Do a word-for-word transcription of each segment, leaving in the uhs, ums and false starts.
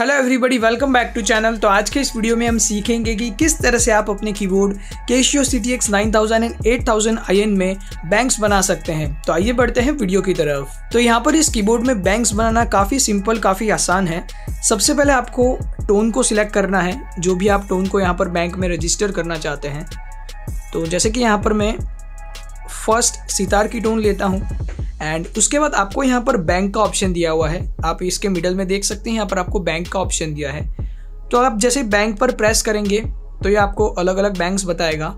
Hello everybody, welcome back to channel. तो आज के इस वीडियो में हम सीखेंगे कि किस तरह से आप अपने keyboard Casio C T X nine thousand and eight thousand I N में बैंक्स बना सकते हैं। तो आइए बढ़ते हैं वीडियो की तरफ। तो यहाँ पर इस कीबोर्ड में बैंक्स बनाना काफ़ी सिंपल, काफ़ी आसान है। सबसे पहले आपको टोन को सिलेक्ट करना है, जो भी आप टोन को यहाँ पर बैंक में रजिस्टर करना चाहते हैं। तो जैसे कि यहाँ पर मैं फर्स्ट सितार की टोन लेता हूँ एंड उसके बाद आपको यहाँ पर बैंक का ऑप्शन दिया हुआ है। आप इसके मिडल में देख सकते हैं, यहाँ पर आपको बैंक का ऑप्शन दिया है। तो आप जैसे बैंक पर प्रेस करेंगे तो ये आपको अलग अलग बैंक्स बताएगा।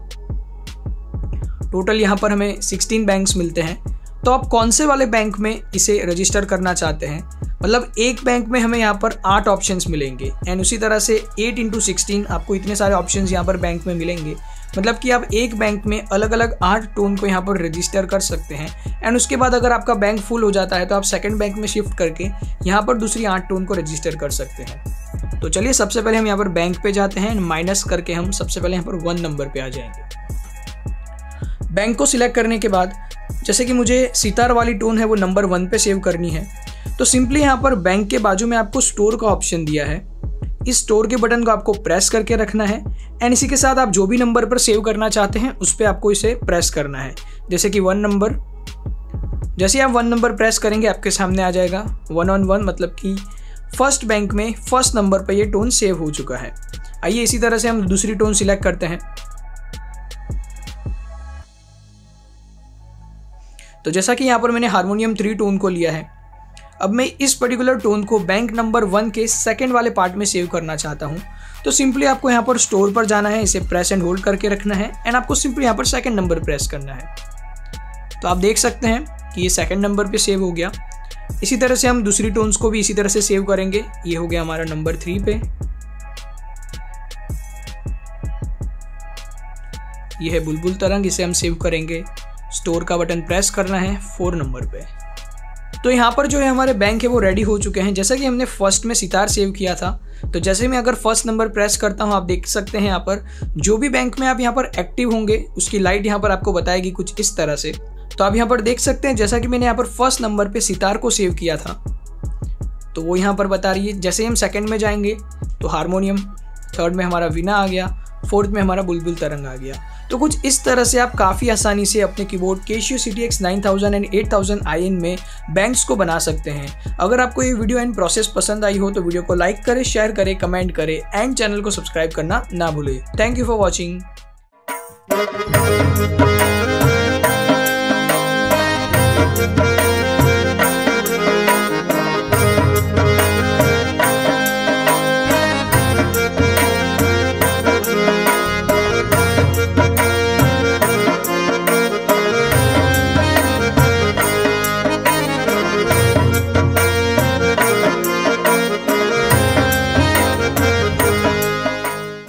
टोटल यहाँ पर हमें सोलह बैंक्स मिलते हैं। तो आप कौन से वाले बैंक में इसे रजिस्टर करना चाहते हैं, मतलब एक बैंक में हमें यहाँ पर आठ ऑप्शन मिलेंगे एंड उसी तरह से एट इंटू सिक्सटीन आपको इतने सारे ऑप्शन यहाँ पर बैंक में मिलेंगे। मतलब कि आप एक बैंक में अलग अलग आठ टोन को यहाँ पर रजिस्टर कर सकते हैं एंड उसके बाद अगर आपका बैंक फुल हो जाता है तो आप सेकंड बैंक में शिफ्ट करके यहाँ पर दूसरी आठ टोन को रजिस्टर कर सकते हैं। तो चलिए सबसे पहले हम यहाँ पर बैंक पे जाते हैं एंड माइनस करके हम सबसे पहले यहाँ पर वन नंबर पे आ जाएंगे। बैंक को सिलेक्ट करने के बाद जैसे कि मुझे सितार वाली टोन है वो नंबर वन पे सेव करनी है। तो सिंपली यहाँ पर बैंक के बाजू में आपको स्टोर का ऑप्शन दिया है। इस स्टोर के बटन को आपको प्रेस करके रखना है एंड इसी के साथ आप जो भी नंबर पर सेव करना चाहते हैं उस पर आपको इसे प्रेस करना है। जैसे कि वन नंबर, जैसे आप वन नंबर प्रेस करेंगे आपके सामने आ जाएगा वन ऑन वन, मतलब कि फर्स्ट बैंक में फर्स्ट नंबर पर यह टोन सेव हो चुका है। आइए इसी तरह से हम दूसरी टोन सिलेक्ट करते हैं। तो जैसा कि यहाँ पर मैंने हारमोनियम थ्री टोन को लिया है, अब मैं इस पर्टिकुलर टोन को बैंक नंबर वन के सेकंड वाले पार्ट में सेव करना चाहता हूं। तो सिंपली आपको यहां पर स्टोर पर जाना है, इसे प्रेस एंड होल्ड करके रखना है एंड आपको सिंपली यहां पर सेकंड नंबर प्रेस करना है। तो आप देख सकते हैं कि ये सेकंड नंबर पे सेव हो गया। इसी तरह से हम दूसरी टोन्स को भी इसी तरह से सेव करेंगे। ये हो गया हमारा नंबर थ्री पे, यह है बुलबुल तरंग, इसे हम सेव करेंगे। स्टोर का बटन प्रेस करना है फोर नंबर पे। तो यहाँ पर जो है हमारे बैंक है वो रेडी हो चुके हैं। जैसा कि हमने फर्स्ट में सितार सेव किया था, तो जैसे मैं अगर फर्स्ट नंबर प्रेस करता हूँ आप देख सकते हैं यहाँ पर जो भी बैंक में आप यहाँ पर एक्टिव होंगे उसकी लाइट यहाँ पर आपको बताएगी कुछ इस तरह से। तो आप यहाँ पर देख सकते हैं जैसा कि मैंने यहाँ पर फर्स्ट नंबर पे सितार को सेव किया था तो वो यहाँ पर बता रही है। जैसे हम सेकेंड में जाएंगे तो हारमोनियम, थर्ड में हमारा वीणा आ गया, फोर्थ में हमारा बुलबुल तरंग आ गया। तो कुछ इस तरह से आप काफ़ी आसानी से अपने keyboard Casio C T X nine thousand and eight thousand I N में बैंक्स को बना सकते हैं। अगर आपको ये वीडियो एंड प्रोसेस पसंद आई हो तो वीडियो को लाइक करें, शेयर करें, कमेंट करें एंड चैनल को सब्सक्राइब करना ना भूलें। Thank you for watching.